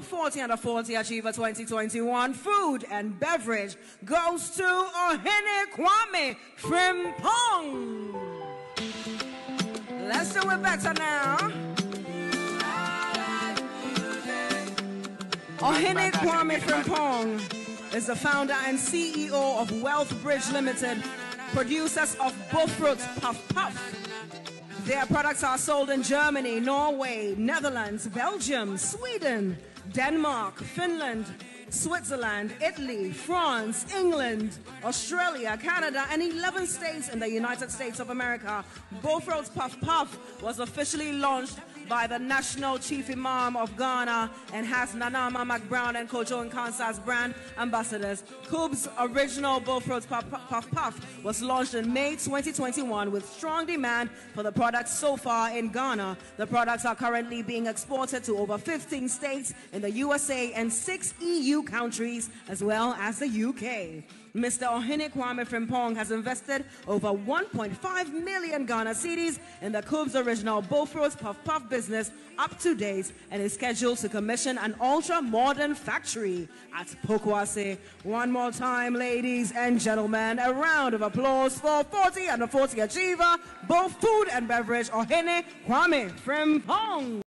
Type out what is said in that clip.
40 under 40 Achiever 2021 food and beverage goes to Ohene Kwame Frimpong. Let's do it better now. Ohene Kwame Frimpong is the founder and CEO of Wealth Bridge Limited, producers of Bofrot puffpuff. Their products are sold in Germany, Norway, Netherlands, Belgium, Sweden, Denmark, Finland, Switzerland, Italy, France, England, Australia, Canada, and 11 states in the United States of America. Bofrot's Puff Puff was officially launched by the National Chief Imam of Ghana and has Nanama McBrown and Kojo Nkansa's brand ambassadors. KUBs' original Bofrot Puff Puff was launched in May 2021 with strong demand for the products so far in Ghana. The products are currently being exported to over 15 states in the USA and 6 EU countries as well as the UK. Mr. Ohene Kwame Frimpong has invested over 1.5 million Ghana cedis in the KUBs' original Bofrot's Puff Puff business up to date and is scheduled to commission an ultra-modern factory at Pokuase. One more time, ladies and gentlemen, a round of applause for 40 under 40 Achiever, both food and beverage, Ohene Kwame Frimpong.